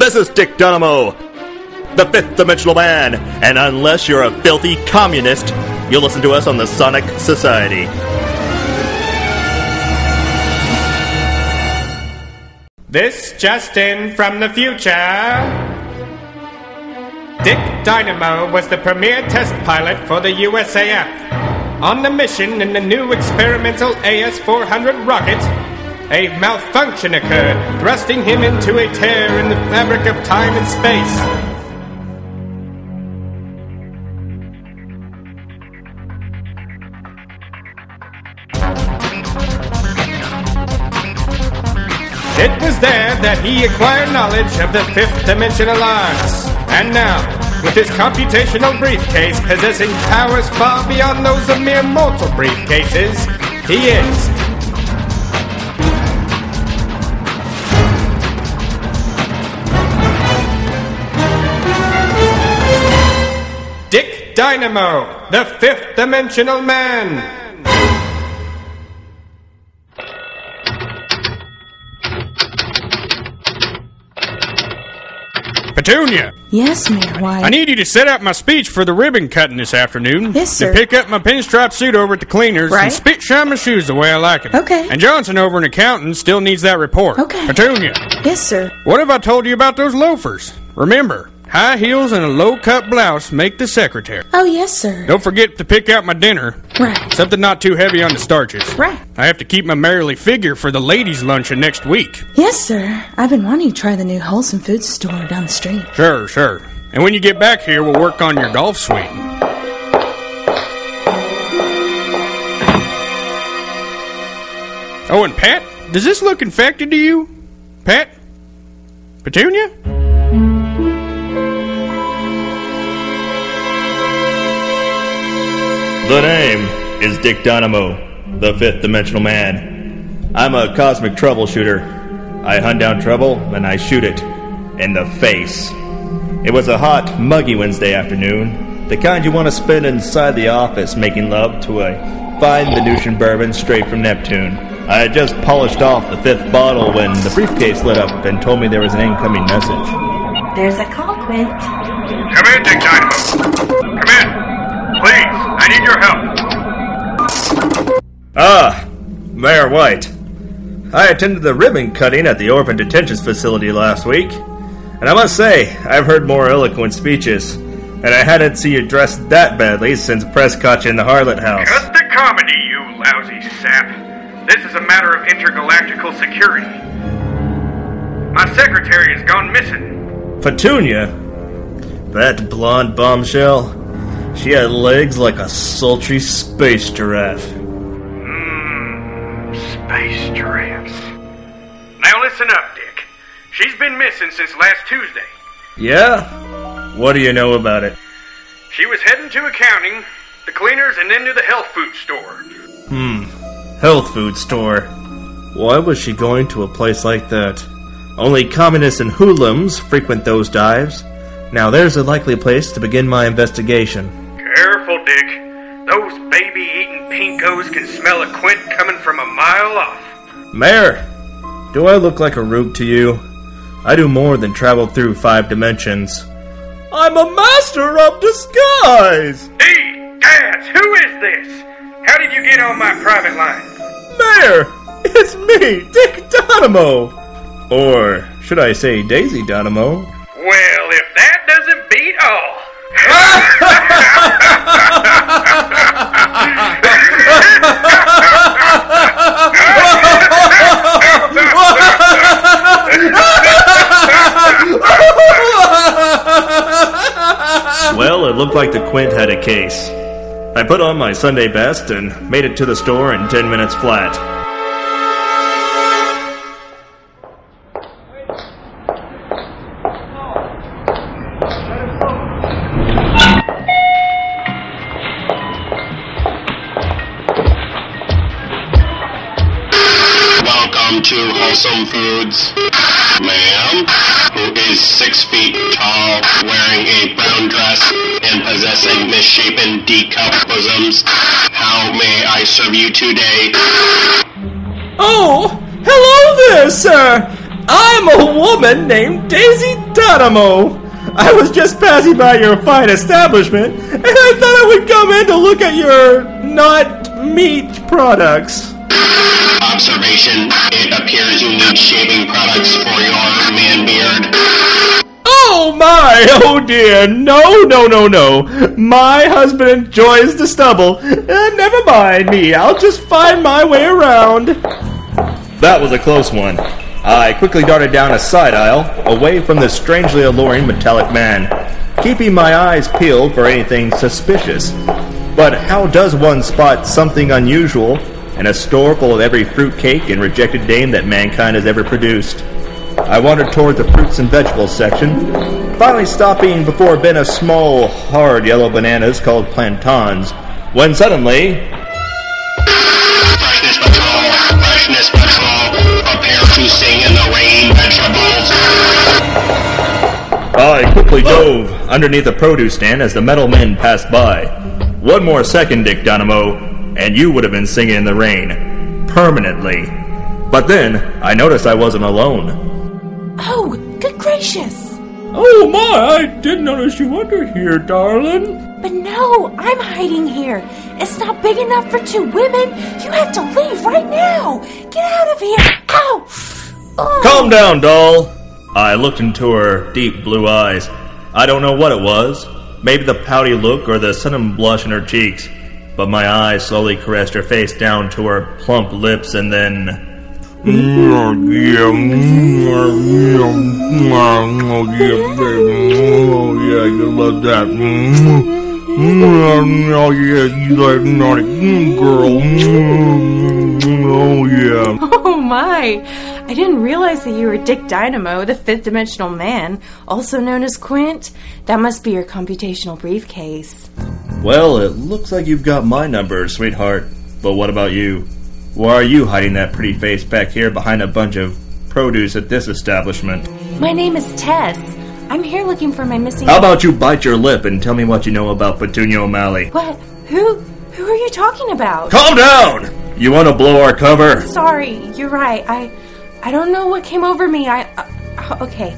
This is Dick Dynamo, the fifth dimensional man, and unless you're a filthy communist, you'll listen to us on the Sonic Society. This just in from the future. Dick Dynamo was the premier test pilot for the USAF. On the mission in the new experimental AS-400 rocket, a malfunction occurred, thrusting him into a tear in the fabric of time and space. It was there that he acquired knowledge of the fifth dimensional arts. And now, with his computational briefcase possessing powers far beyond those of mere mortal briefcases, he is Dick Dynamo, the fifth dimensional man. Petunia! Yes, Mayor White? I need you to set out my speech for the ribbon cutting this afternoon. Yes, sir. To pick up my pinstripe suit over at the cleaners, right, and spit shine my shoes the way I like it. Okay. And Johnson over in accounting still needs that report. Okay. Petunia! Yes, sir. What have I told you about those loafers? Remember, high heels and a low-cut blouse make the secretary. Oh, yes, sir. Don't forget to pick out my dinner. Right. Something not too heavy on the starches. Right. I have to keep my merely figure for the ladies' luncheon next week. Yes, sir. I've been wanting to try the new wholesome food store down the street. Sure, sure. And when you get back here, we'll work on your golf swing. Oh, and Pat, does this look infected to you? Pat? Petunia? The name is Dick Dynamo, the fifth dimensional man. I'm a cosmic troubleshooter. I hunt down trouble and I shoot it in the face. It was a hot, muggy Wednesday afternoon, the kind you want to spend inside the office making love to a fine Venusian bourbon straight from Neptune. I had just polished off the fifth bottle when the briefcase lit up and told me there was an incoming message. There's a call, Quint. Come in, Dick Dynamo. Come in. Please, I need your help. Ah, Mayor White. I attended the ribbon cutting at the Orphan Detention Facility last week, and I must say, I've heard more eloquent speeches, and I hadn't seen you dressed that badly since press caught you in the Harlot House. Just a comedy, you lousy sap. This is a matter of intergalactical security. My secretary has gone missing. Petunia? That blonde bombshell? She had legs like a sultry space giraffe. Space giraffes. Now listen up, Dick. She's been missing since last Tuesday. Yeah? What do you know about it? She was heading to accounting, the cleaners, and then to the health food store. Health food store. Why was she going to a place like that? Only communists and hoodlums frequent those dives. Now there's a likely place to begin my investigation. Careful, Dick. Those baby-eating pinkos can smell a quint coming from a mile off. Mayor, do I look like a rube to you? I do more than travel through five dimensions. I'm a master of disguise! Hey, Gads, who is this? How did you get on my private line? Mayor, it's me, Dick Dynamo! Or should I say Daisy Dynamo? Well, if that doesn't beat all. Well, it looked like the Quint had a case. I put on my Sunday best and made it to the store in 10 minutes flat. Ma'am, who is 6 feet tall, wearing a brown dress, and possessing misshapen decup bosoms. How may I serve you today? Oh, hello there, sir. I'm a woman named Daisy Dynamo. I was just passing by your fine establishment, and I thought I would come in to look at your not-meat products. Observation. It appears you need shaving products for your man beard. Oh my, oh dear, no, no, no, no. My husband enjoys the stubble. Never mind me, I'll just find my way around. That was a close one. I quickly darted down a side aisle, away from this strangely alluring metallic man, keeping my eyes peeled for anything suspicious. But how does one spot something unusual in a store full of every fruitcake and rejected dame that mankind has ever produced? I wandered toward the fruits and vegetables section, finally stopping before a bin of small, hard yellow bananas called plantains, when suddenly... Freshness patrol, prepare to sing in the rain, vegetables. I quickly dove underneath a produce stand as the metal men passed by. One more second, Dick Dynamo, and you would have been singing in the rain. Permanently. But then, I noticed I wasn't alone. Oh, good gracious! Oh my, I didn't notice you under here, darling. But no, I'm hiding here. It's not big enough for two women. You have to leave right now. Get out of here. Ow! Oh. Calm down, doll. I looked into her deep blue eyes. I don't know what it was. Maybe the pouty look or the sudden blush in her cheeks. But my eyes slowly caressed her face down to her plump lips and then... Oh yeah, you love that. Oh yeah, you like naughty girl. Oh yeah. Oh my, I didn't realize that you were Dick Dynamo, the fifth dimensional man, also known as Quint. That must be your computational briefcase. Well, it looks like you've got my number, sweetheart. But what about you? Why are you hiding that pretty face back here behind a bunch of produce at this establishment? My name is Tess. I'm here looking for my missing... How about you bite your lip and tell me what you know about Petunia O'Malley? What? Who are you talking about? Calm down! You want to blow our cover? Sorry, you're right. I don't know what came over me. Okay.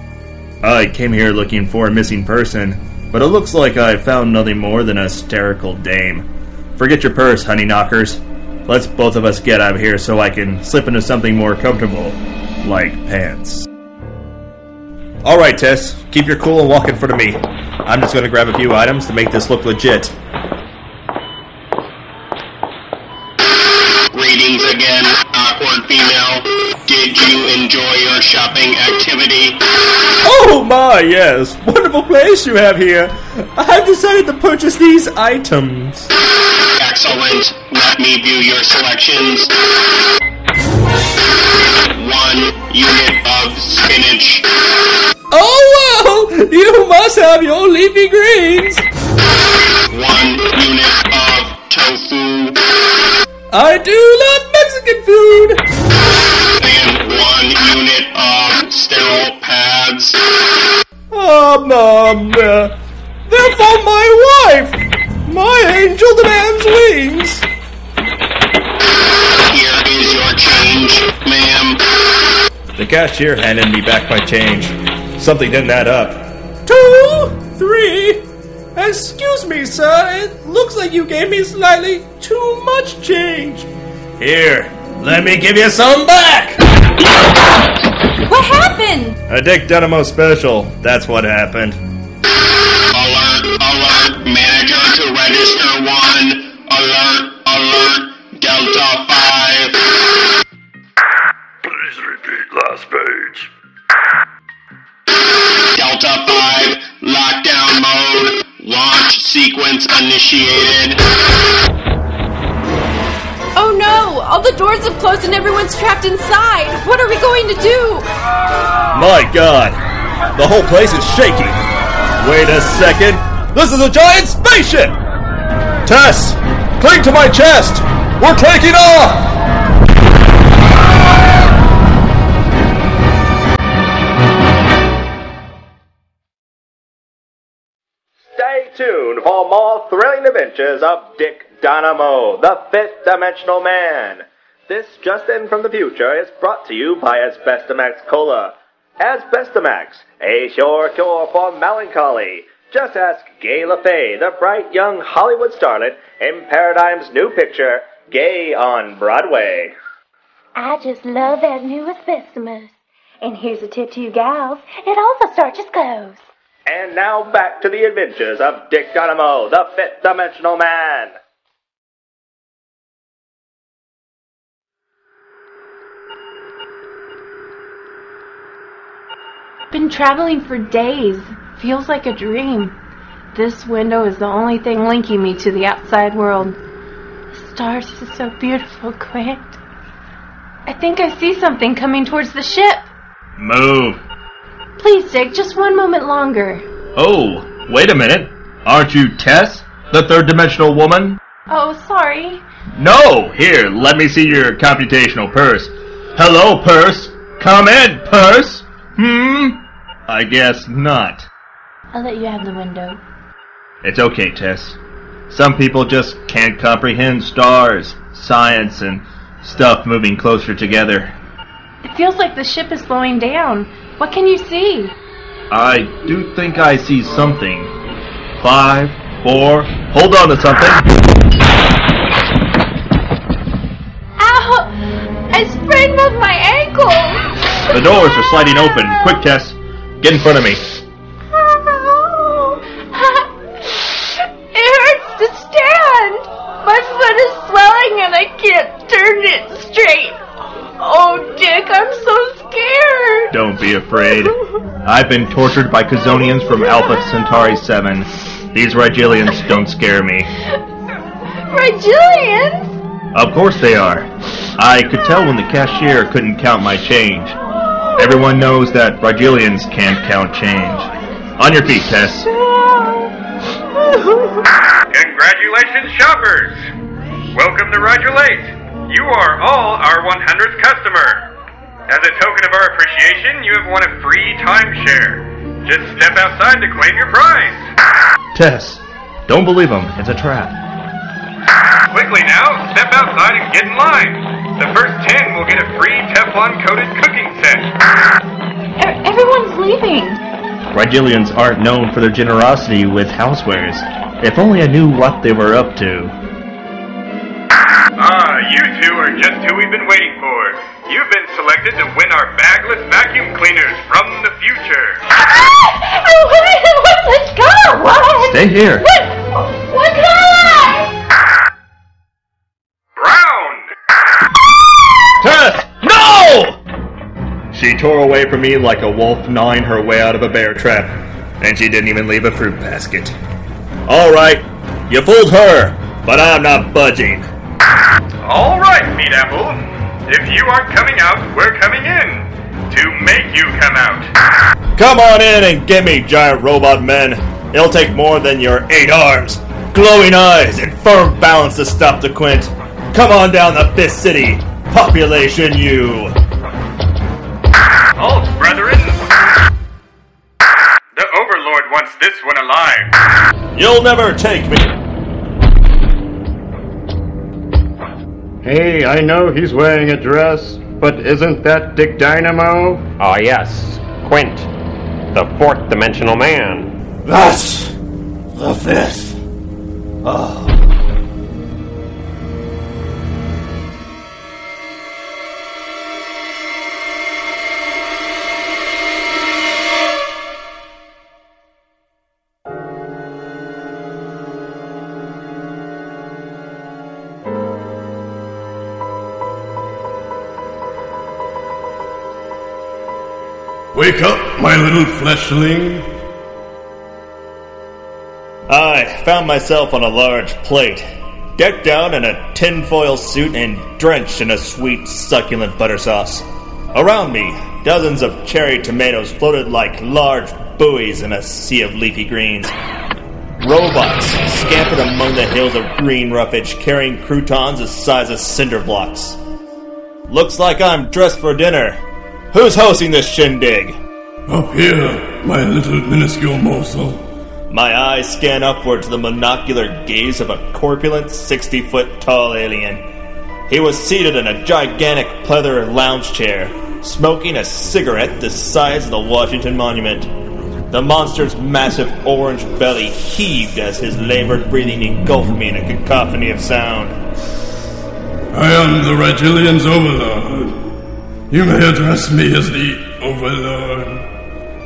I came here looking for a missing person, but it looks like I found nothing more than a hysterical dame. Forget your purse, honey knockers. Let's both of us get out of here so I can slip into something more comfortable, like pants. All right, Tess. Keep your cool and walk in front of me. I'm just going to grab a few items to make this look legit. Greetings again, awkward female. Did you enjoy your shopping activity? Oh my, yes. Wonderful place you have here. I've decided to purchase these items. Excellent. Let me view your selections. 1 unit of spinach. Oh, wow! You must have your leafy greens! 1 unit of tofu. I do love Mexican food! And 1 unit of sterile pads. They're for my wife! My angel demands wings! Here is your change, ma'am. The cashier handed me back my change. Something didn't add up. 2, 3... Excuse me, sir. It looks like you gave me slightly too much change. Here, let me give you some back! What happened? A Dick Dynamo special. That's what happened. Alert, alert, manager to register 1. Alert, alert, Delta 5. Please repeat last page. Delta 5, lockdown mode, launch sequence initiated. Oh no, all the doors have closed and everyone's trapped inside. What are we going to do? My God, the whole place is shaking. Wait a second, this is a giant spaceship! Tess, cling to my chest, we're taking off! Tuned for more thrilling adventures of Dick Dynamo, the fifth dimensional man. This just in from the future is brought to you by Asbestos Cola, Asbestamax, a sure cure for melancholy. Just ask Gay LaFay, the bright young Hollywood starlet, in Paradigm's new picture, Gay on Broadway. I just love that new Asbestamax. And here's a tip to you gals, it also starches clothes. And now back to the adventures of Dick Dynamo, the fifth dimensional man. Been traveling for days. Feels like a dream. This window is the only thing linking me to the outside world. The stars are so beautiful, Grant. I think I see something coming towards the ship. Move. Please, Dick, just one moment longer. Oh, wait a minute. Aren't you Tess, the third-dimensional woman? Oh, sorry. No, here, let me see your computational purse. Hello, purse. Come in, purse. I guess not. I'll let you have the window. It's okay, Tess. Some people just can't comprehend stars, science, and stuff moving closer together. It feels like the ship is slowing down. What can you see? I do think I see something. 5, 4, hold on to something. Ow! I sprained both my ankles! The doors are sliding open. Quick, Tess. Get in front of me. Can't turn it straight. Oh, Dick, I'm so scared. Don't be afraid. I've been tortured by Kazonians from Alpha Centauri 7. These Rigelians don't scare me. Rigelians? Of course they are. I could tell when the cashier couldn't count my change. Everyone knows that Rigelians can't count change. On your feet, Tess. Congratulations, shoppers. Welcome to Rigelate. You are all our 100th customer. As a token of our appreciation, you have won a free timeshare. Just step outside to claim your prize. Tess, don't believe him. It's a trap. Quickly now, step outside and get in line. The first 10 will get a free Teflon-coated cooking set. Everyone's leaving. Rigelians aren't known for their generosity with housewares. If only I knew what they were up to. Ah, you two are just who we've been waiting for. You've been selected to win our bagless vacuum cleaners from the future. Let's go! What? Stay here. What color? Brown! Tess! No! She tore away from me like a wolf gnawing her way out of a bear trap. And she didn't even leave a fruit basket. Alright, you fooled her, but I'm not budging. All right, Meat Apple. If you aren't coming out, we're coming in to make you come out. Come on in and get me, giant robot men. It'll take more than your 8 arms, glowing eyes, and firm balance to stop the Quint. Come on down the Fifth City, population you. Halt, brethren. The Overlord wants this one alive. You'll never take me. Hey, I know he's wearing a dress, but isn't that Dick Dynamo? Ah, yes. Quint, the fourth-dimensional man. That's the fifth. Oh. Wake up, my little fleshling. I found myself on a large plate, decked out in a tinfoil suit and drenched in a sweet, succulent butter sauce. Around me, dozens of cherry tomatoes floated like large buoys in a sea of leafy greens. Robots scampered among the hills of green roughage, carrying croutons the size of cinder blocks. Looks like I'm dressed for dinner. Who's hosting this shindig? Up here, my little minuscule morsel. My eyes scan upward to the monocular gaze of a corpulent 60-foot-tall alien. He was seated in a gigantic pleather lounge chair, smoking a cigarette the size of the Washington Monument. The monster's massive orange belly heaved as his labored breathing engulfed me in a cacophony of sound. I am the Rigelians' Overlord. You may address me as the Overlord.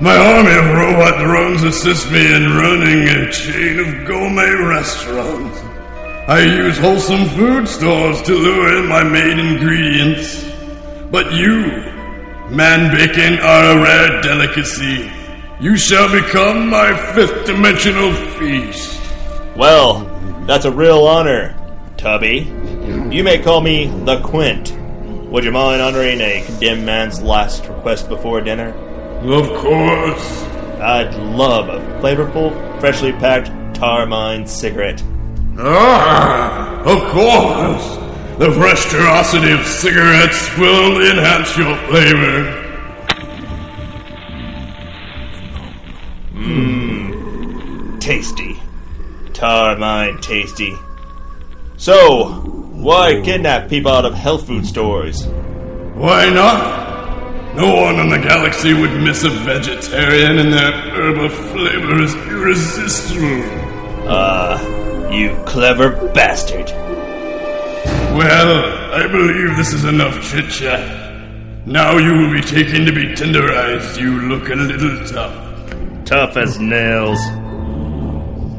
My army of robot drones assist me in running a chain of gourmet restaurants. I use wholesome food stores to lure in my main ingredients. But you, man bacon, are a rare delicacy. You shall become my fifth dimensional feast. Well, that's a real honor, Tubby. You may call me the Quint. Would you mind honoring a condemned man's last request before dinner? Of course. I'd love a flavorful, freshly packed Tarmine cigarette. Ah, of course. The fresh ferocity of cigarettes will enhance your flavor. Tasty. Tarmine tasty. So, why kidnap people out of health food stores? Why not? No one in the galaxy would miss a vegetarian, and their herbal flavor is irresistible. You clever bastard. Well, I believe this is enough chit-chat. Now you will be taken to be tenderized. You look a little tough. Tough as nails.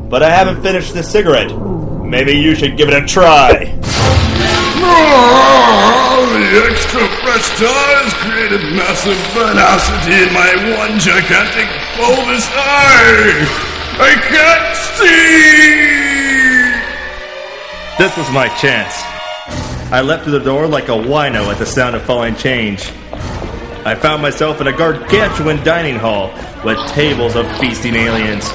But I haven't finished this cigarette. Maybe you should give it a try. The extra fresh tires created massive velocity in my one gigantic bulbous eye! I can't see! This was my chance. I leapt to the door like a wino at the sound of falling change. I found myself in a gargantuan dining hall with tables of feasting aliens.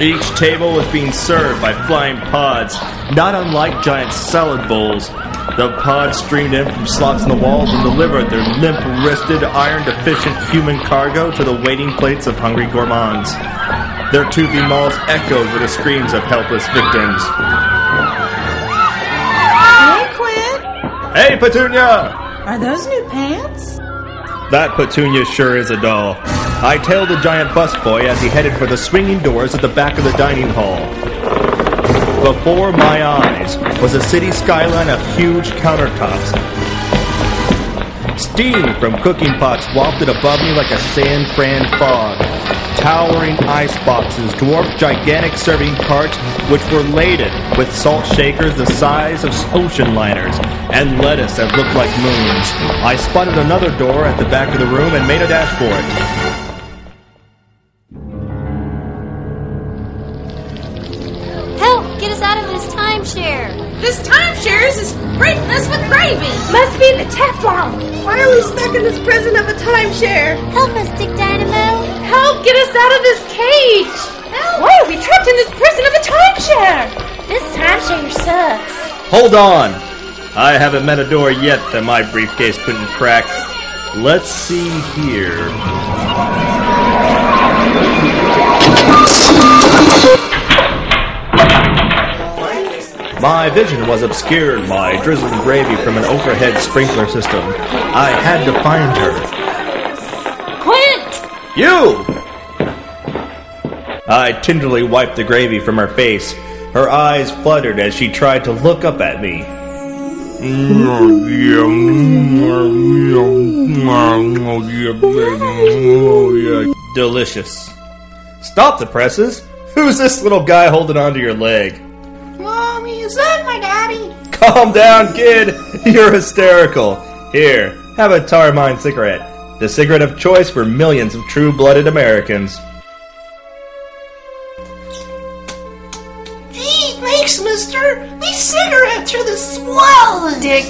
Each table was being served by flying pods, not unlike giant salad bowls. The pods streamed in from slots in the walls and delivered their limp-wristed, iron-deficient human cargo to the waiting plates of hungry gourmands. Their toothy maws echoed with the screams of helpless victims. Hey, Quinn! Hey, Petunia! Are those new pants? That Petunia sure is a doll. I tailed the giant busboy as he headed for the swinging doors at the back of the dining hall. Before my eyes was a city skyline of huge countertops. Steam from cooking pots wafted above me like a San Fran fog. Towering ice boxes dwarfed gigantic serving carts which were laden with salt shakers the size of ocean liners and lettuce that looked like moons. I spotted another door at the back of the room and made a dash for it. This timeshare is as brainless with gravy. Must be the Teflon. Why are we stuck in this prison of a timeshare? Help us, Dick Dynamo. Help, get us out of this cage. Help. Why are we trapped in this prison of a timeshare? This timeshare sucks. Hold on. I haven't met a door yet that my briefcase couldn't crack. Let's see here. My vision was obscured by drizzling gravy from an overhead sprinkler system. I had to find her. Quint! You! I tenderly wiped the gravy from her face. Her eyes fluttered as she tried to look up at me. Delicious. Stop the presses! Who's this little guy holding onto your leg? Mommy, is that my daddy? Calm down, kid. You're hysterical. Here, have a Tarmine cigarette. The cigarette of choice for millions of true-blooded Americans. Gee, thanks, mister. These cigarettes are the swell. Dick,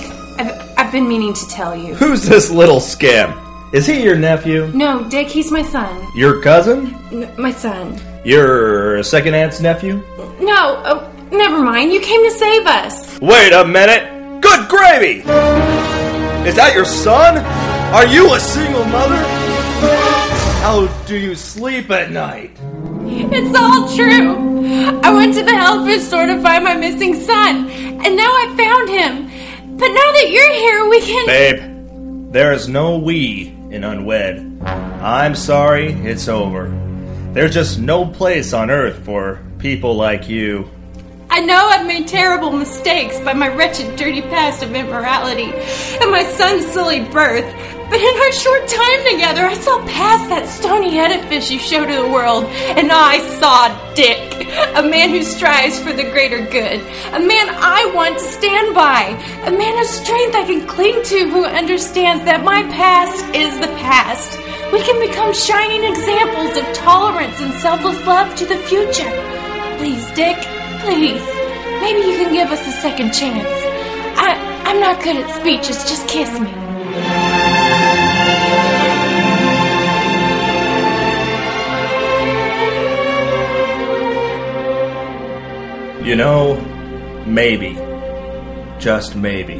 I've been meaning to tell you. Who's this little scamp? Is he your nephew? No, Dick, he's my son. Your cousin? My son. Your second aunt's nephew? No, never mind, you came to save us. Wait a minute! Good gravy! Is that your son? Are you a single mother? How do you sleep at night? It's all true. I went to the health food store to find my missing son, and now I found him. But now that you're here, we can... Babe, there is no we. and unwed. I'm sorry, it's over. There's just no place on Earth for people like you. I know I've made terrible mistakes by my wretched, dirty past of immorality and my son's silly birth, but in our short time together, I saw past that stony edifice you show to the world, and I saw Dick, a man who strives for the greater good, a man I want to stand by, a man of strength I can cling to who understands that my past is the past. We can become shining examples of tolerance and selfless love to the future. Please, Dick. Please, maybe you can give us a second chance. I'm not good at speeches, just kiss me. You know, maybe, just maybe.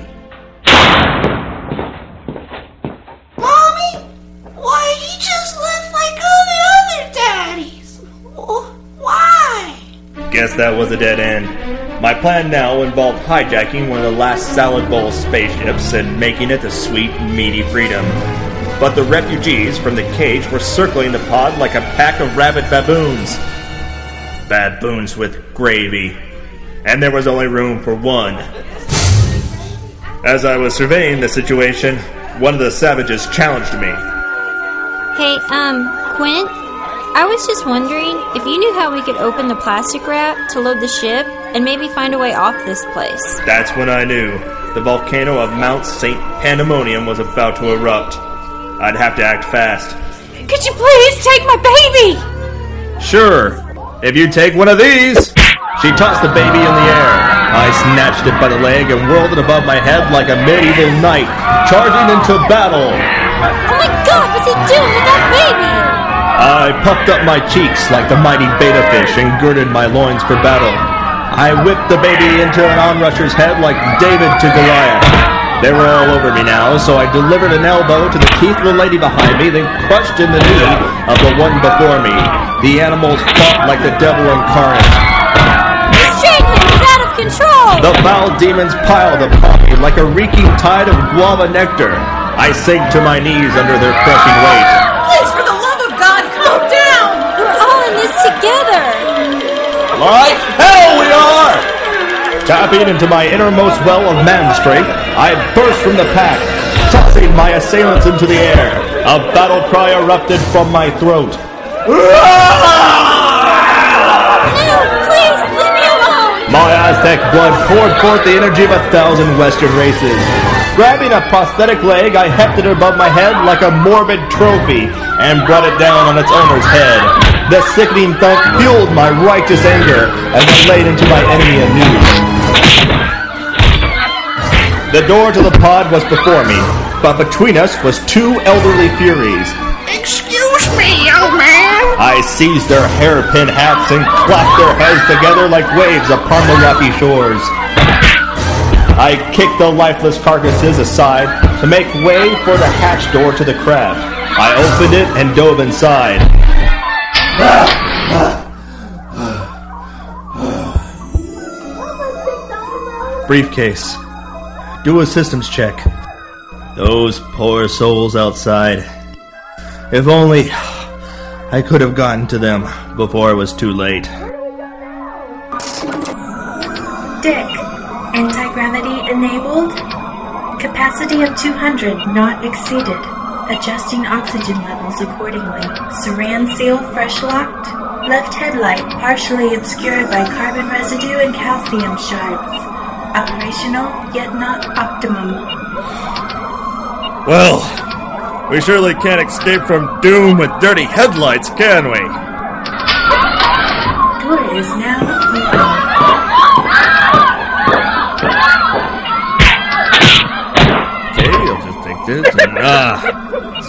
Mommy, why did you just live like all the other daddies? Why? Guess that was a dead end. My plan now involved hijacking one of the last salad bowl spaceships and making it to sweet, meaty freedom. But the refugees from the cage were circling the pod like a pack of rabid baboons. Baboons with gravy. And there was only room for one. As I was surveying the situation, one of the savages challenged me. Hey, Quint? I was just wondering if you knew how we could open the plastic wrap to load the ship and maybe find a way off this place. That's when I knew. The volcano of Mount St. Pandemonium was about to erupt. I'd have to act fast. Could you please take my baby? Sure. If you take one of these. She tossed the baby in the air. I snatched it by the leg and whirled it above my head like a medieval knight, charging into battle. Oh my God, what's he doing with that baby? I puffed up my cheeks like the mighty betta fish and girded my loins for battle. I whipped the baby into an onrusher's head like David to Goliath. They were all over me now, so I delivered an elbow to the teeth of the lady behind me, then crushed in the knee of the one before me. The animals fought like the devil incarnate. This shaking is out of control! The foul demons piled upon me like a reeking tide of guava nectar. I sank to my knees under their crushing weight. Please, for the love of God, calm down! We're all in this together! Like hell we are! Tapping into my innermost well of man strength, I burst from the pack, tossing my assailants into the air. A battle cry erupted from my throat. No, please, leave me alone! My Aztec blood poured forth the energy of 1,000 Western races. Grabbing a prosthetic leg, I hefted it above my head like a morbid trophy and brought it down on its owner's head. The sickening thunk fueled my righteous anger as I laid into my enemy anew. The door to the pod was before me, but between us was two elderly furies. Excuse me, young man! I seized their hairpin hats and clapped their heads together like waves upon the rocky shores. I kicked the lifeless carcasses aside to make way for the hatch door to the craft. I opened it and dove inside. Briefcase. Do a systems check. Those poor souls outside. If only I could have gotten to them before it was too late. Dick. Anti-gravity enabled. Capacity of 200 not exceeded. Adjusting oxygen levels accordingly. Saran seal fresh locked. Left headlight partially obscured by carbon residue and calcium shards. Operational, yet not optimum. Well, we surely can't escape from doom with dirty headlights, can we? Door is now open. And,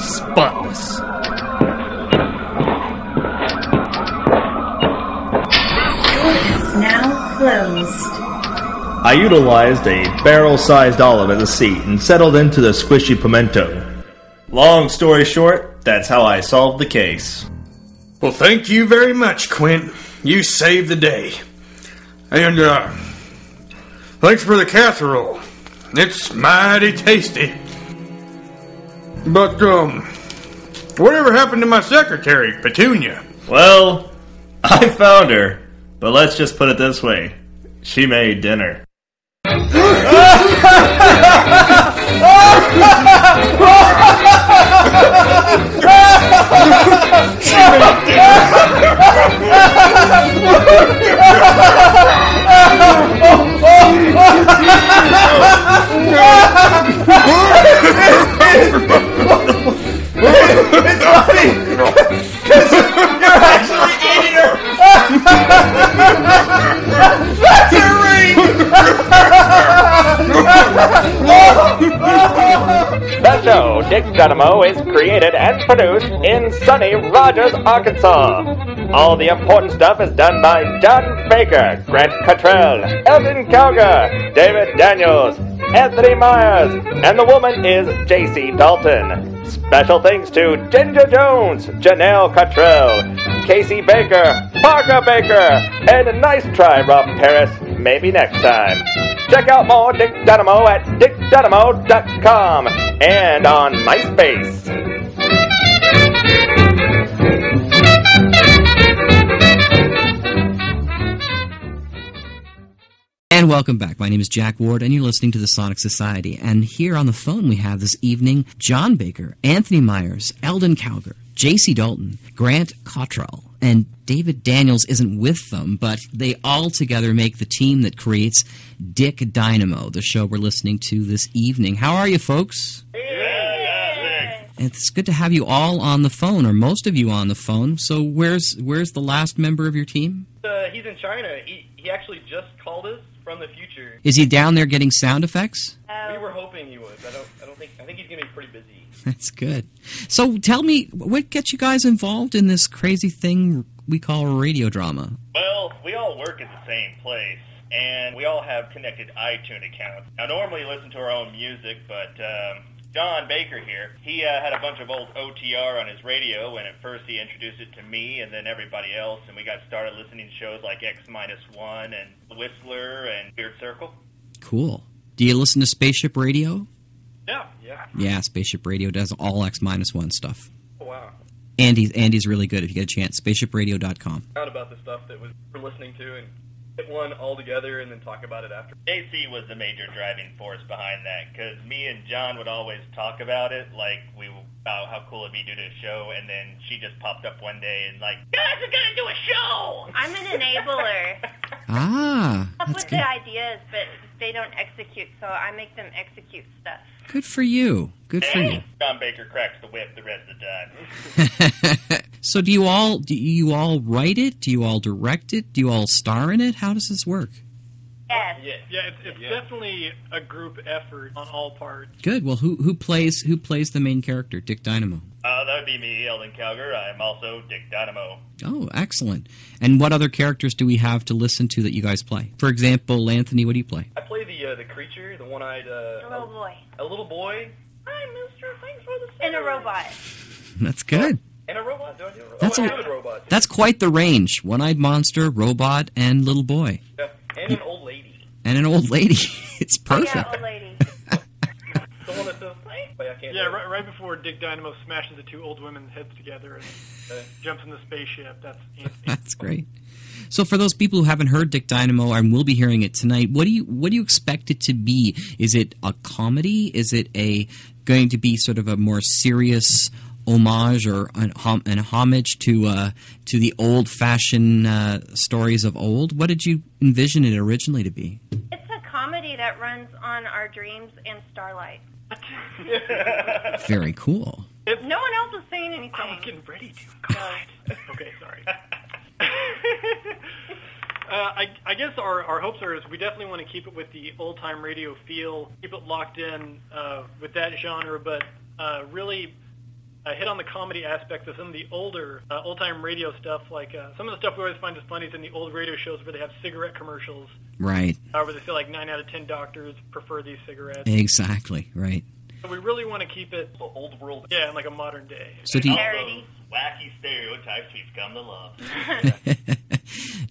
spotless. Door is now closed. I utilized a barrel-sized olive as a seat and settled into the squishy pimento. Long story short, that's how I solved the case. Well, thank you very much, Quint. You saved the day. And, thanks for the casserole. It's mighty tasty. But, Whatever happened to my secretary, Petunia? Well, I found her, but let's just put it this way. She made dinner. It's funny, because you're actually eating her. That's her ring. The show, Dick Dynamo, is created and produced in sunny Rogers, Arkansas. All the important stuff is done by John Baker, Grant Cottrell, Eldon Cowger, David Daniels, Anthony Myers, and the woman is J.C. Dalton. Special thanks to Ginger Jones, Janelle Cottrell, Casey Baker, Parker Baker, and nice try, Rob Paris, maybe next time. Check out more Dick Dynamo at dickdynamo.com and on MySpace. And welcome back. My name is Jack Ward, and you're listening to the Sonic Society. And here on the phone we have this evening John Baker, Anthony Myers, Eldon Cowger, J.C. Dalton, Grant Cottrell, and David Daniels isn't with them, but they all together make the team that creates Dick Dynamo, the show we're listening to this evening. How are you, folks? It's good to have you all on the phone, or most of you on the phone. So where's the last member of your team? He's in China. He actually just called us from the future. Is he down there getting sound effects? We were hoping he was. I think he's going to be pretty busy. That's good. So tell me, what gets you guys involved in this crazy thing we call radio drama? Well, we all work at the same place, and we all have connected iTunes accounts. Now, normally we listen to our own music, but John Baker here, he had a bunch of old OTR on his radio, and at first he introduced it to me and then everybody else, and we got started listening to shows like X-1 and Whistler and Beard Circle. Cool. Do you listen to Spaceship Radio? Yeah. Yeah, Spaceship Radio does all X-1 stuff. Oh, wow. Andy's really good if you get a chance. SpaceshipRadio.com. I heard about the stuff that we're listening to and get one all together and then talk about it after. JC was the major driving force behind that, because me and John would always talk about it, like about how cool it'd be to do a show, and then she just popped up one day and like, guys, we're gonna do a show. I'm an enabler. Up with the ideas, but they don't execute, so I make them execute stuff. Good for you. Good for you. John Baker cracks the whip the rest of the time. So do you all write it? Do you all direct it? Do you all star in it? How does this work? Yes. Yeah, it's definitely a group effort on all parts. Good. Well, who plays the main character, Dick Dynamo? That would be me, Eldon Cowger. I'm also Dick Dynamo. Oh, excellent. And what other characters do we have to listen to that you guys play? For example, Anthony, what do you play? I play the creature, the one-eyed... A little boy. Hi, mister. Thanks for the... And a robot. That's good. And a robot. Do I do a robot? That's quite the range. One-eyed monster, robot, and little boy. Yeah. And an old lady. And an old lady. It's perfect. Yeah, old lady. The one that does... right before Dick Dynamo smashes the two old women's heads together and jumps in the spaceship. That's Anthony. That's great. So for those people who haven't heard Dick Dynamo and will be hearing it tonight, what do you expect it to be? Is it a comedy? Is it going to be sort of a more serious homage or an homage to the old-fashioned stories of old? What did you envision it originally to be? It's a comedy that runs on our dreams and starlight. Very cool. No one else was saying anything. I was getting ready to. God. Okay, sorry. I guess our hopes are is we definitely want to keep it with the old-time radio feel, keep it locked in with that genre, but really hit on the comedy aspects of some of the older old-time radio stuff, like some of the stuff we always find is funny is in the old radio shows where they have cigarette commercials. Right. Where they feel like 9 out of 10 doctors prefer these cigarettes. Exactly, right. So we really want to keep it old world. Yeah, in like a modern day. So do you... wacky stereotypes we've come to love.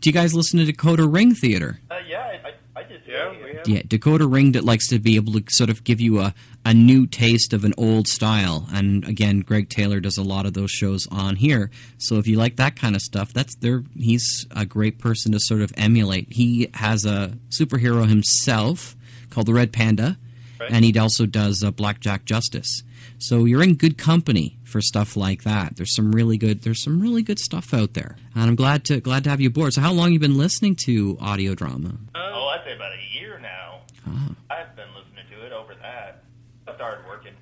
Do you guys listen to Dakota Ring Theater? Yeah, I did. Yeah, we have. Yeah, Dakota Ring that likes to be able to sort of give you a new taste of an old style. And again, Greg Taylor does a lot of those shows on here. So if you like that kind of stuff, he's a great person to sort of emulate. He has a superhero himself called the Red Panda, right. And he also does Blackjack Justice. So you're in good company for stuff like that. There's some really good stuff out there, and I'm glad to have you aboard. So how long have you been listening to audio drama? Oh, I'd say about a year now. Ah. I've been listening to it over that. I started working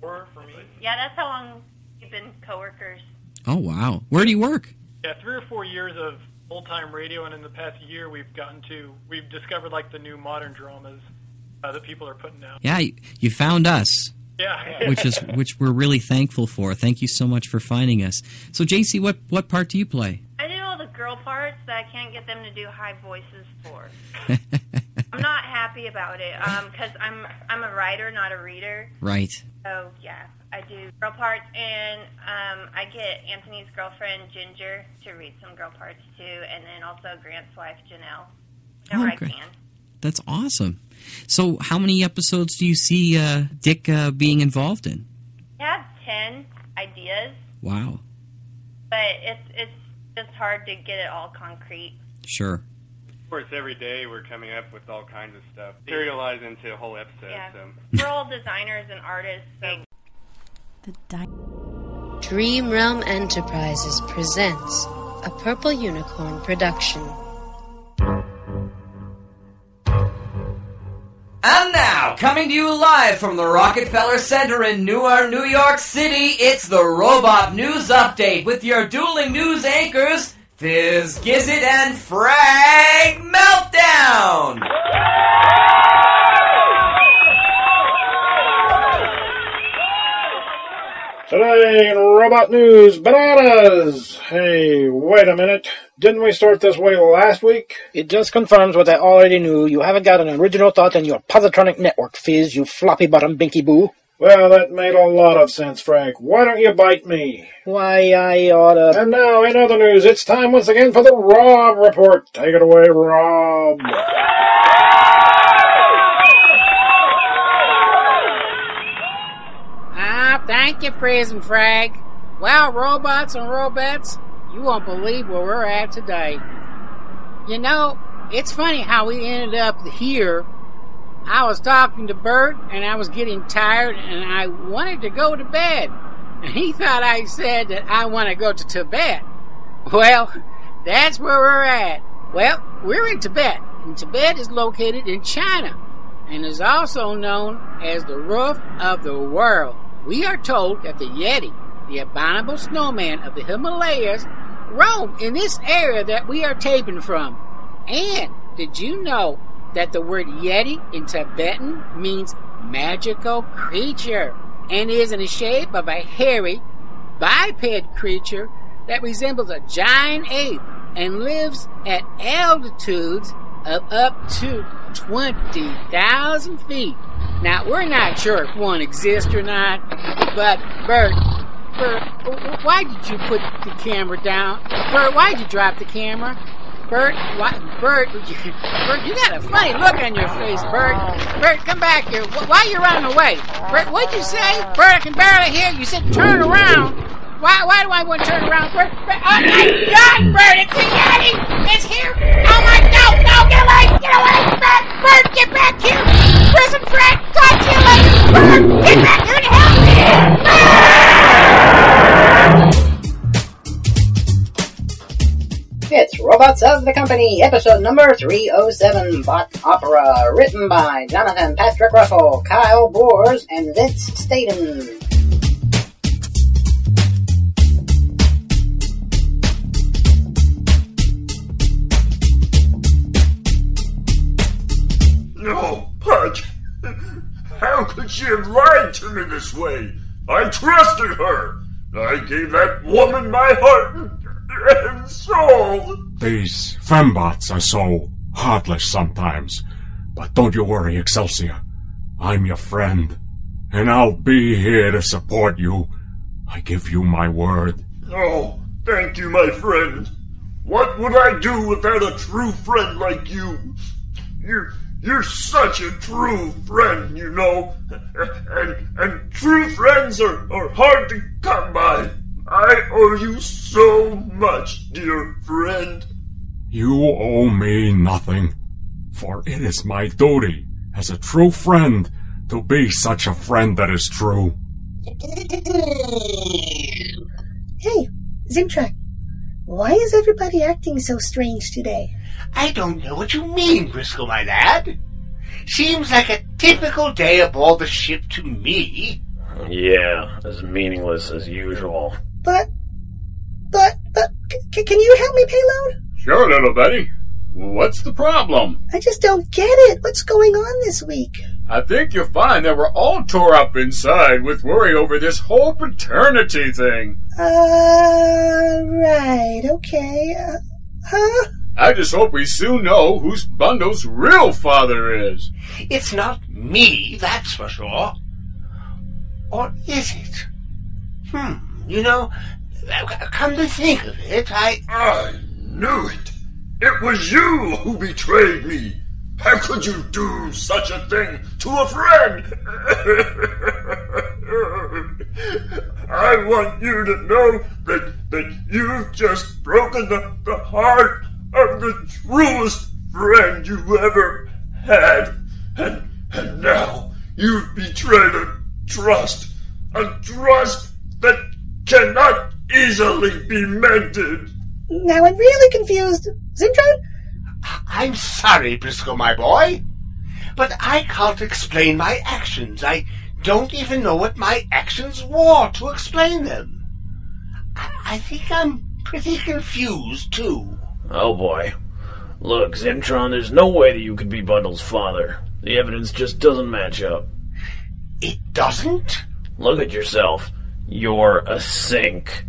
for me. Yeah, that's how long you've been coworkers. Oh wow, where do you work? Yeah, 3 or 4 years of old time radio, and in the past year we've discovered like the new modern dramas that people are putting out. Yeah, you found us. Yeah. which we're really thankful for. Thank you so much for finding us. So, JC, what part do you play? I do all the girl parts that I can't get them to do high voices for. I'm not happy about it because I'm a writer, not a reader. Right. So, yeah, I do girl parts, and I get Anthony's girlfriend, Ginger, to read some girl parts, too, and then also Grant's wife, Janelle, whenever I can. That's awesome. So how many episodes do you see Dick being involved in? I have 10 ideas. Wow. But it's just hard to get it all concrete. Sure. Of course, every day we're coming up with all kinds of stuff, materialized into a whole episode. Yeah. So. We're all designers and artists. So. Dream Realm Enterprises presents a Purple Unicorn production. And now, coming to you live from the Rockefeller Center in Newark, New York City, it's the Robot News Update with your dueling news anchors, Fizz Gizzard and Frank Meltdown! Today in Robot News, bananas! Hey, wait a minute. Didn't we start this way last week? It just confirms what I already knew. You haven't got an original thought in your positronic network, Fizz, you floppy-bottom binky-boo. Well, that made a lot of sense, Frank. Why don't you bite me? Why, I oughta... And now, in other news, it's time once again for the Rob Report. Take it away, Rob. Ah, thank you, Fizz and Frank. Wow, robots and robettes. You won't believe where we're at today. You know, it's funny how we ended up here. I was talking to Bert, and I was getting tired, and I wanted to go to bed. And he thought I said that I want to go to Tibet. Well, that's where we're at. Well, we're in Tibet, and Tibet is located in China, and is also known as the roof of the world. We are told that the Yeti, the abominable snowman of the Himalayas, roamed in this area that we are taping from. And did you know that the word Yeti in Tibetan means magical creature and is in the shape of a hairy, biped creature that resembles a giant ape and lives at altitudes of up to 20,000 feet. Now, we're not sure if one exists or not, but Bert, why did you put the camera down? Bert, why did you drop the camera? Bert, you got a funny look on your face, Bert. Bert, come back here. Why are you running away? Bert, what'd you say? Bert, I can barely hear you. You said turn around. Why do I want to turn around, Bert? Bert, oh my God, Bert, it's a Yeti! It's here! Oh my, no, get away, Bert! Bert, get back here! Prison Frank, talk to you later! Bert, get back here and help me! Bert! It's Robots of the Company, episode number 307, Bot Opera, written by Jonathan Patrick Russell, Kyle Bors, and Vince Staden. No, Patch! How could she have lied to me this way? I trusted her! I gave that woman my heart and soul! These fembots are so heartless sometimes. But don't you worry, Excelsior. I'm your friend, and I'll be here to support you. I give you my word. Oh, thank you, my friend. What would I do without a true friend like you? You You're such a true friend, you know. And true friends are hard to come by. I owe you so much, dear friend. You owe me nothing, for it is my duty as a true friend to be such a friend that is true. Hey, Zimtrak, why is everybody acting so strange today? I don't know what you mean, Briscoe, my lad. Seems like a typical day aboard the ship to me. Yeah, as meaningless as usual. But, can you help me, Payload? Sure, little buddy. What's the problem? I just don't get it. What's going on this week? I think you'll find that we're all tore up inside with worry over this whole paternity thing. Right, okay. Huh? I just hope we soon know whose Bundles' real father is. It's not me, that's for sure. Or is it? You know, come to think of it, I knew it. It was you who betrayed me. How could you do such a thing to a friend? I want you to know that you've just broken the heart of the truest friend you ever had. And now you've betrayed a trust that cannot easily be mended. Now I'm really confused. Zimtron? I'm sorry, Briscoe, my boy, but I can't explain my actions. I don't even know what my actions were to explain them. I think I'm pretty confused, too. Oh, boy. Look, Zimtron, there's no way that you could be Bundles' father. The evidence just doesn't match up. It doesn't? Look at yourself. You're a sink.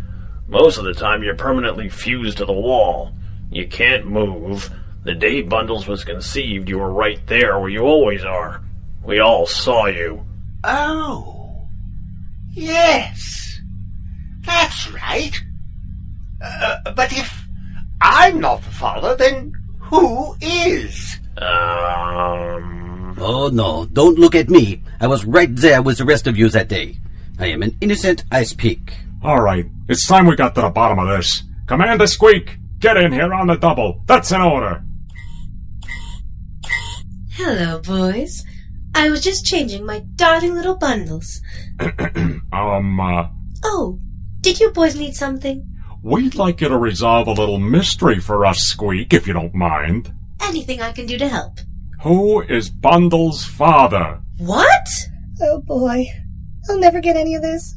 Most of the time, you're permanently fused to the wall. You can't move. The day Bundles was conceived, you were right there where you always are. We all saw you. Oh. Yes. That's right. But if I'm not the father, then who is? Oh, no. Don't look at me. I was right there with the rest of you that day. I am an innocent, I speak. All right. It's time we got to the bottom of this. Commander Squeak, get in here on the double. That's an order. Hello, boys. I was just changing my darling little Bundles. Oh, did you boys need something? We'd like you to resolve a little mystery for us, Squeak, if you don't mind. Anything I can do to help. Who is Bundles' father? What? Oh, boy. I'll never get any of this.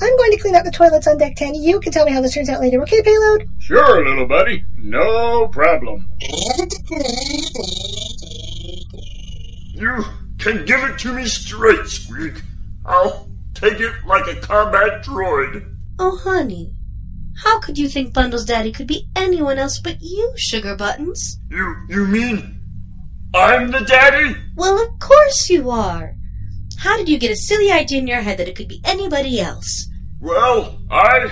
I'm going to clean out the toilets on Deck 10. You can tell me how this turns out later, okay, Payload? Sure, little buddy. No problem. You can give it to me straight, Squeak. I'll take it like a combat droid. Oh, honey. How could you think Bundles' daddy could be anyone else but you, Sugar Buttons? You mean I'm the daddy? Well, of course you are. How did you get a silly idea in your head that it could be anybody else? Well, I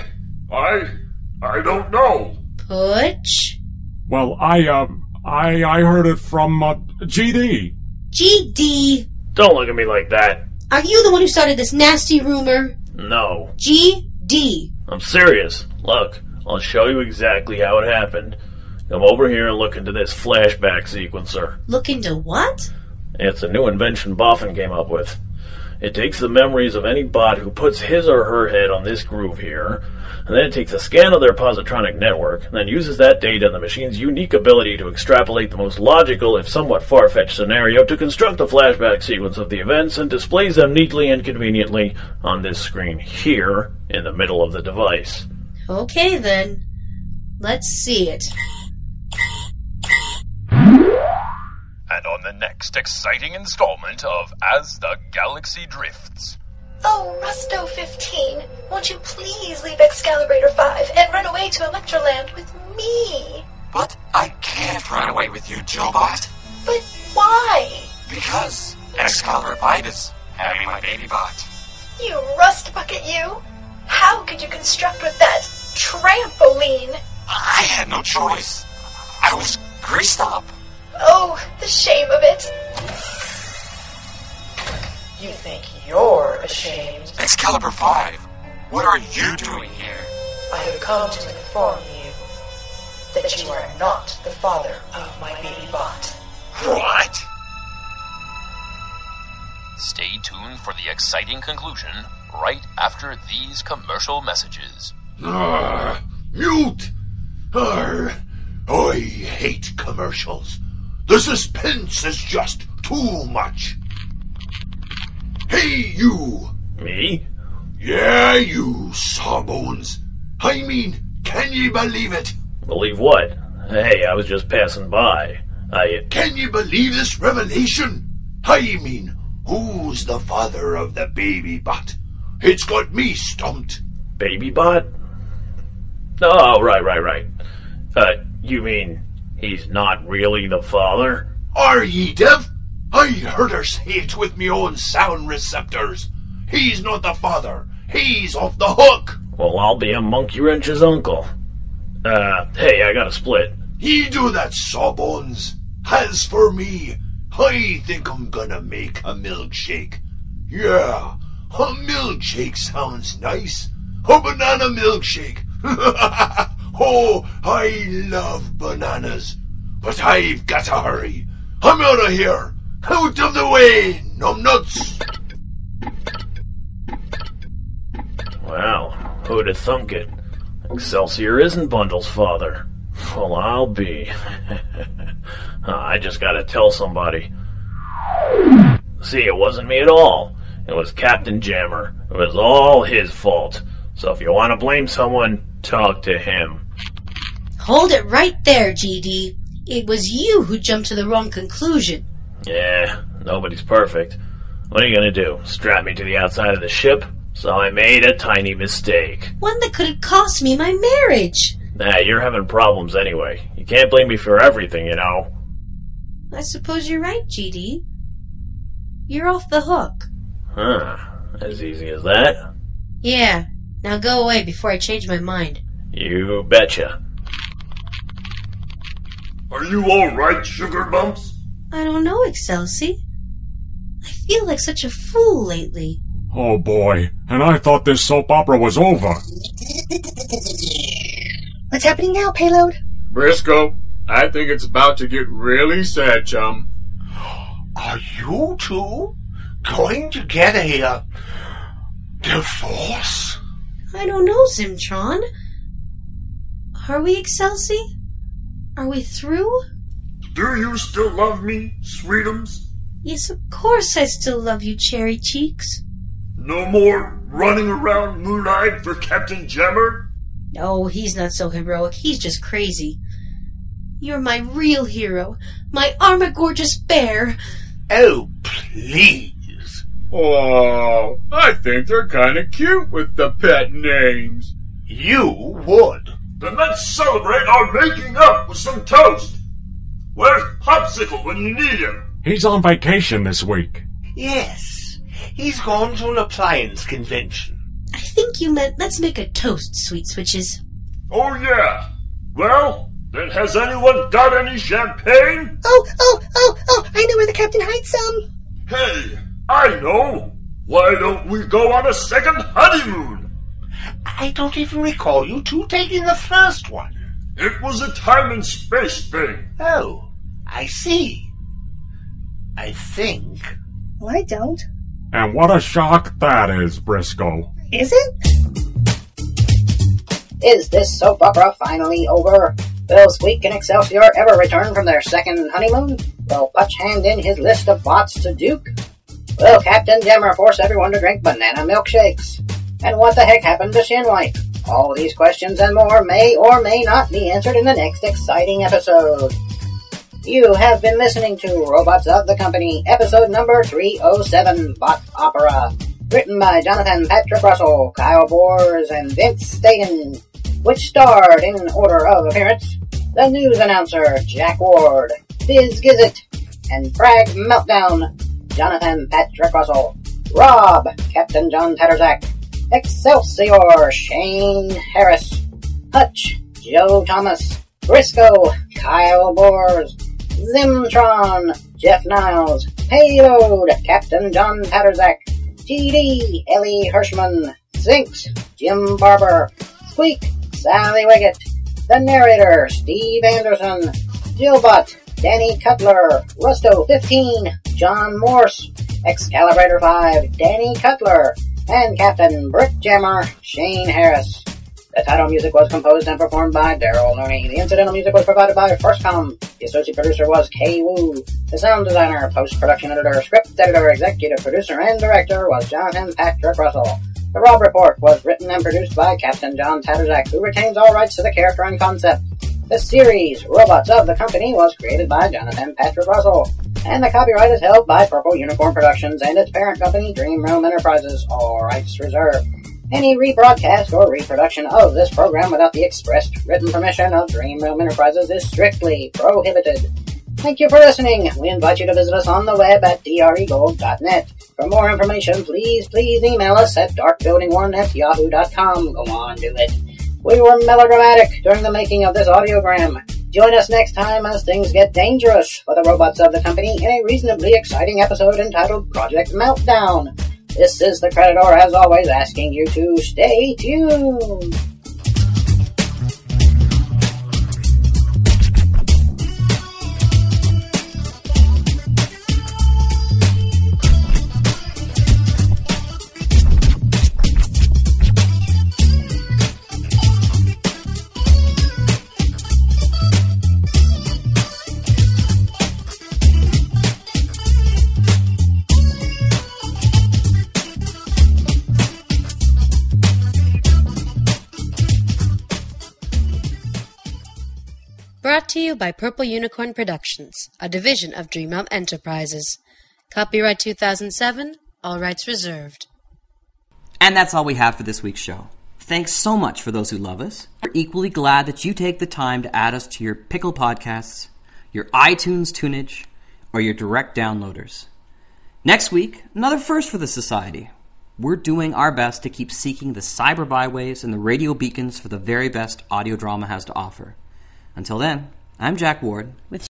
don't know. Pooch? Well, I heard it from, GD. GD? Don't look at me like that. Are you the one who started this nasty rumor? No. GD. I'm serious. Look, I'll show you exactly how it happened. Come over here and look into this flashback sequencer. Look into what? It's a new invention Boffin came up with. It takes the memories of any bot who puts his or her head on this groove here, and then it takes a scan of their positronic network, and then uses that data and the machine's unique ability to extrapolate the most logical, if somewhat far-fetched, scenario to construct a flashback sequence of the events and displays them neatly and conveniently on this screen here in the middle of the device. Okay, then. Let's see it. And on the next exciting installment of As the Galaxy Drifts. Oh, Rusto 15, won't you please leave Excalibrator 5 and run away to Electroland with me? But I can't run away with you, Jobot. But why? Because Excalibur 5 is having my baby bot. You rust bucket, you! How could you construct with that trampoline? I had no choice. I was greased up. Oh, the shame of it! You think you're ashamed? Excalibur 5, what are you doing here? I have come to inform you that you are not the father of my baby bot. What? Stay tuned for the exciting conclusion right after these commercial messages. Mute! I hate commercials. The suspense is just too much. Hey, you! Me? Yeah, you, Sawbones. I mean, can you believe it? Believe what? Hey, I was just passing by. Can you believe this revelation? I mean, who's the father of the baby bot? It's got me stumped. Baby bot? Oh, right. You mean he's not really the father? Are ye deaf? I heard her say it with me own sound receptors. He's not the father. He's off the hook. Well, I'll be a monkey wrench's uncle. Hey, I got a split. Ye do that, Sawbones. As for me, I think I'm gonna make a milkshake. Yeah, a milkshake sounds nice. A banana milkshake. Oh, I love bananas. But I've got to hurry. I'm out of here. Out of the way, numbnuts. Wow, who'd have thunk it? Excelsior isn't Bundle's father. Well, I'll be. I just gotta tell somebody. See, it wasn't me at all. It was Captain Jammer. It was all his fault. So if you want to blame someone, talk to him. Hold it right there, GD. It was you who jumped to the wrong conclusion. Yeah, nobody's perfect. What are you gonna do? Strap me to the outside of the ship? So I made a tiny mistake. One that could have cost me my marriage. Nah, you're having problems anyway. You can't blame me for everything, you know. I suppose you're right, GD. You're off the hook. Huh. As easy as that? Yeah. Now go away before I change my mind. You betcha. Are you alright, Sugar Bumps? I don't know, Excelsi. I feel like such a fool lately. Oh boy, and I thought this soap opera was over. What's happening now, Payload? Briscoe, I think it's about to get really sad, chum. Are you two going to get a divorce? I don't know, Zimtron. Are we, Excelsi? Are we through? Do you still love me, Sweetums? Yes, of course I still love you, Cherry Cheeks. No more running around moon-eyed for Captain Jammer? No, he's not so heroic. He's just crazy. You're my real hero. My armor-gorgeous bear. Oh, please. Oh, I think they're kind of cute with the pet names. You would. Then let's celebrate our making up with some toast. Where's Popsicle when you need him? He's on vacation this week. Yes. He's gone to an appliance convention. I think you meant let's make a toast, Sweet Switches. Oh, yeah. Well, then has anyone got any champagne? Oh, I know where the captain hides some. Hey, I know. Why don't we go on a second honeymoon? I don't even recall you two taking the first one. It was a time and space thing. Oh, I see. I think. Well, I don't. And what a shock that is, Briscoe. Is it? Is this soap opera finally over? Will Squeak and Excelsior ever return from their second honeymoon? Will Putch hand in his list of bots to Duke? Will Captain Jammer force everyone to drink banana milkshakes? And what the heck happened to Shinwipe? All these questions and more may or may not be answered in the next exciting episode. You have been listening to Robots of the Company, episode number 307, Bot Opera. Written by Jonathan Patrick Russell, Kyle Bors, and Vince Staten. Which starred, in order of appearance, the news announcer, Jack Ward, Biz Gizzet, and Frag Meltdown, Jonathan Patrick Russell, Rob, Captain John Tattersack, Excelsior, Shane Harris, Hutch, Joe Thomas, Briscoe, Kyle Bors, Zimtron, Jeff Niles, Payload, Captain John Patterzak, GD, Ellie Hirschman, Zinx, Jim Barber, Squeak, Sally Wiggett, The Narrator, Steve Anderson, Jillbot, Danny Cutler, Rusto15, John Morse, Excalibrator 5, Danny Cutler, and Captain Brickjammer, Shane Harris. The title music was composed and performed by Daryl Looney. The incidental music was provided by Firstcom. The associate producer was Kay Wu. The sound designer, post-production editor, script editor, executive producer, and director was Jonathan Patrick Russell. The Rob Report was written and produced by Captain John Tatterzak, who retains all rights to the character and concept. The series, Robots of the Company, was created by Jonathan Patrick Russell, and the copyright is held by Purple Unicorn Productions and its parent company, Dream Realm Enterprises, all rights reserved. Any rebroadcast or reproduction of this program without the express written permission of Dream Realm Enterprises is strictly prohibited. Thank you for listening. We invite you to visit us on the web at dregold.net. For more information, please email us at darkbuilding1@yahoo.com. Go on, do it. We were melodramatic during the making of this audiogram. Join us next time as things get dangerous for the Robots of the Company in a reasonably exciting episode entitled Project Meltdown. This is the Creditor, as always, asking you to stay tuned. Brought to you by Purple Unicorn Productions, a division of Dream Realm Enterprises. Copyright 2007, all rights reserved. And that's all we have for this week's show. Thanks so much for those who love us. We're equally glad that you take the time to add us to your Pickle podcasts, your iTunes tunage, or your direct downloaders. Next week, another first for the Society. We're doing our best to keep seeking the cyber byways and the radio beacons for the very best audio drama has to offer. Until then, I'm Jack Ward with